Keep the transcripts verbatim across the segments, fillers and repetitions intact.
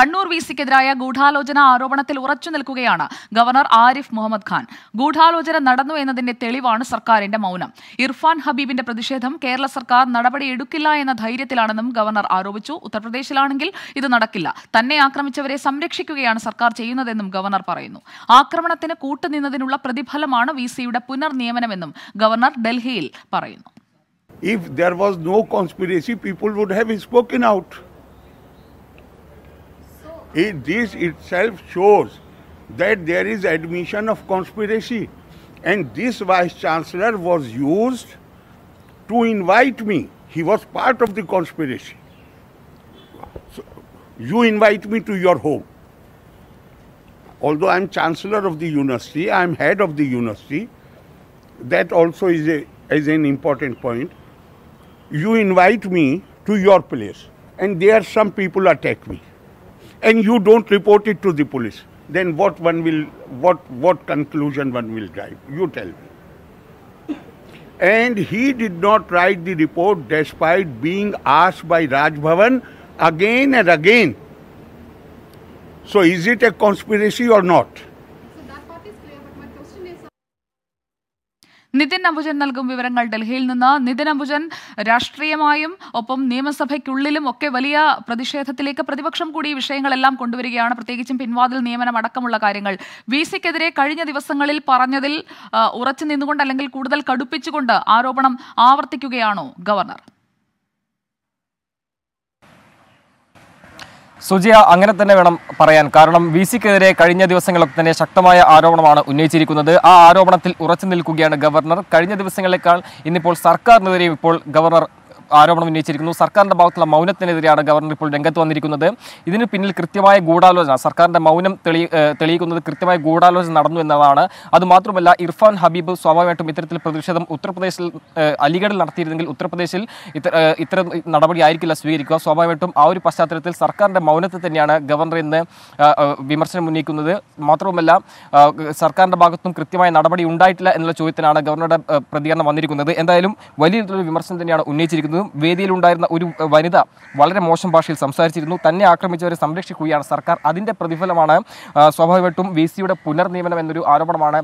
കണ്ണൂർ വിസിക്കെതിരായ ഗൂഢാലോചന ആരോപണത്തിൽ ഉറച്ചു നിൽക്കുകയാണ് ഗവർണർ ആരിഫ് മുഹമ്മദ് ഖാൻ. ഗൂഢാലോചന നടന്നു എന്നതിന്റെ തെളിവാണ് സർക്കാരിന്റെ മൗനം. ഇർഫാൻ ഹബീബിന്റെ പ്രതിഷേധം കേരള സർക്കാർ നടപടിയെടുക്കില്ല എന്ന ധൈര്യത്തിലാണെന്നും ഗവർണർ ആരോപിച്ചു. ഉത്തർപ്രദേശിലാണെങ്കിൽ ഇത് നടക്കില്ല. തന്നെ ആക്രമിച്ചവരെ സംരക്ഷിക്കുകയാണ് സർക്കാർ ചെയ്യുന്നതെന്നും ഗവർണർ പറയുന്നു. ആക്രമണത്തിന് കൂട്ടുനിന്നതിനുള്ള പ്രതിഫലമാണ് വി സിയുടെ പുനർനിയമനമെന്നും ഗവർണർ ഡൽഹിയിൽ പറയുന്നു. If there was no conspiracy, people would have spoken out. It, this itself shows that there is admission of conspiracy, and this Vice Chancellor was used to invite me. He was part of the conspiracy. So, you invite me to your home. Although I am Chancellor of the University, I am head of the University. That also is a is an important point. You invite me to your place, and there some people attack me, and you don't report it to the police. Then what one will, what what conclusion one will drive? You tell me. And he did not write the report despite being asked by Raj Bhavan again and again. So is it a conspiracy or not? Nitin Ambujan നൽകും വിവരങ്ങൾ ഡൽഹിയിൽ നിന്ന്. നിതിൻ അംബുജൻ, രാഷ്ട്രീയമായും ഒപ്പം നിയമസഭയ്ക്കുള്ളിലും ഒക്കെ വലിയ പ്രതിഷേധത്തിലേക്ക് പ്രതിപക്ഷം കൂടി ഈ വിഷയങ്ങളെല്ലാം കൊണ്ടുവരികയാണ്, പ്രത്യേകിച്ചും പിൻവാതിൽ നിയമനം അടക്കമുള്ള കാര്യങ്ങൾ. വി സിക്കെതിരെ കഴിഞ്ഞ ദിവസങ്ങളിൽ പറഞ്ഞതിൽ ഉറച്ചു നിന്നുകൊണ്ട് അല്ലെങ്കിൽ കൂടുതൽ കടുപ്പിച്ചുകൊണ്ട് ആരോപണം ആവർത്തിക്കുകയാണോ ഗവർണർ? സുജിയ, അങ്ങനെ തന്നെ വേണം പറയാൻ. കാരണം വി സിക്കെതിരെ കഴിഞ്ഞ ദിവസങ്ങളൊക്കെ തന്നെ ശക്തമായ ആരോപണമാണ് ഉന്നയിച്ചിരിക്കുന്നത്. ആ ആരോപണത്തിൽ ഉറച്ചു നിൽക്കുകയാണ് ഗവർണർ. കഴിഞ്ഞ ദിവസങ്ങളേക്കാൾ ഇന്നിപ്പോൾ സർക്കാരിനെതിരെയും ഇപ്പോൾ ഗവർണർ ആരോപണം ഉന്നയിച്ചിരിക്കുന്നു. സർക്കാരിൻ്റെ ഭാഗത്തുള്ള മൗനത്തിനെതിരെയാണ് ഗവർണർ ഇപ്പോൾ രംഗത്ത് വന്നിരിക്കുന്നത്. ഇതിന് പിന്നിൽ കൃത്യമായ ഗൂഢാലോചന, സർക്കാരിൻ്റെ മൗനം തെളി തെളിയിക്കുന്നത് കൃത്യമായ ഗൂഢാലോചന നടന്നു എന്നതാണ്. അതുമാത്രമല്ല, ഇർഫാൻ ഹബീബ് സ്വാഭാവികമായിട്ടും ഇത്തരത്തിൽ പ്രതിഷേധം ഉത്തർപ്രദേശിൽ അലിഗഡിൽ നടത്തിയിരുന്നെങ്കിൽ ഉത്തർപ്രദേശിൽ ഇത്ര ഇത്തരം നടപടി ആയിരിക്കില്ല സ്വീകരിക്കുക. സ്വാഭാവികമായിട്ടും ആ ഒരു പശ്ചാത്തലത്തിൽ സർക്കാരിൻ്റെ മൗനത്തിൽ തന്നെയാണ് ഗവർണർ ഇന്ന് വിമർശനം ഉന്നയിക്കുന്നത്. മാത്രവുമല്ല, സർക്കാരിൻ്റെ ഭാഗത്തും കൃത്യമായ നടപടി ഉണ്ടായിട്ടില്ല എന്നുള്ള ചോദ്യത്തിനാണ് ഗവർണറുടെ പ്രതികരണം വന്നിരിക്കുന്നത്. എന്തായാലും വലിയൊരു വിമർശനം തന്നെയാണ് ഉന്നയിച്ചിരിക്കുന്നത്. വേദിയിലുണ്ടായിരുന്ന ഒരു വനിത വളരെ മോശം ഭാഷയിൽ സംസാരിച്ചിരുന്നു. തന്നെ ആക്രമിച്ചവരെ സംരക്ഷിക്കുകയാണ് സർക്കാർ, അതിൻ്റെ പ്രതിഫലമാണ് സ്വാഭാവികമായിട്ടും വി സിയുടെ പുനർനിയമനം എന്നൊരു ആരോപണമാണ്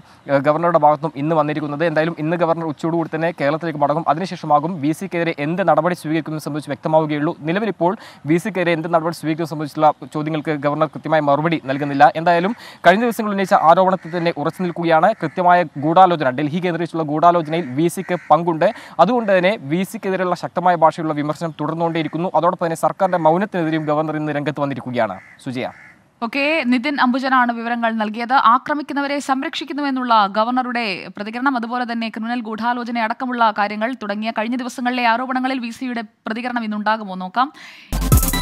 ഗവർണറുടെ ഭാഗത്തും ഇന്ന് വന്നിരിക്കുന്നത്. എന്തായാലും ഇന്ന് ഗവർണർ ഉച്ചയോടുകൂടി തന്നെ കേരളത്തിലേക്ക് മടങ്ങും. അതിനുശേഷമാകും വി സിക്കെതിരെ എന്ത് നടപടി സ്വീകരിക്കുന്നത് സംബന്ധിച്ച് വ്യക്തമാവുകയുള്ളൂ. നിലവിലിപ്പോൾ വി സിക്കെതിരെ എന്ത് നടപടി സ്വീകരിക്കുന്നത് സംബന്ധിച്ചുള്ള ചോദ്യങ്ങൾക്ക് ഗവർണർ കൃത്യമായ മറുപടി നൽകുന്നില്ല. എന്തായാലും കഴിഞ്ഞ ദിവസങ്ങളിൽ ഉന്നയിച്ച ആരോപണത്തിൽ തന്നെ ഉറച്ചു നിൽക്കുകയാണ്. കൃത്യമായ ഗൂഢാലോചന, ഡൽഹി കേന്ദ്രീകരിച്ചുള്ള ഗൂഢാലോചനയിൽ വി സിക്ക് പങ്കുണ്ട്. അതുകൊണ്ട് തന്നെ വി സിക്കെതിരെയുള്ള ശക്തമായ ഭാഷയുള്ള വിമർശനം തുടർന്നുകൊണ്ടേയിരിക്കുന്നു. അതോടൊപ്പം തന്നെ സർക്കാരിന്റെ മൗനത്തിനെതിരെയും ഗവർണർ ഇന്ന് രംഗത്ത് വന്നിരിക്കുകയാണ്. സുജയ. ഓക്കെ, നിതിൻ അംബുജനാണ് വിവരങ്ങൾ നൽകിയത്. ആക്രമിക്കുന്നവരെ സംരക്ഷിക്കുന്നുവെന്നുള്ള ഗവർണറുടെ പ്രതികരണം, അതുപോലെ തന്നെ ക്രിമിനൽ ഗൂഢാലോചന അടക്കമുള്ള കാര്യങ്ങൾ തുടങ്ങിയ കഴിഞ്ഞ ദിവസങ്ങളിലെ ആരോപണങ്ങളിൽ വി സിയുടെ പ്രതികരണം ഇന്നുണ്ടാകുമോ നോക്കാം.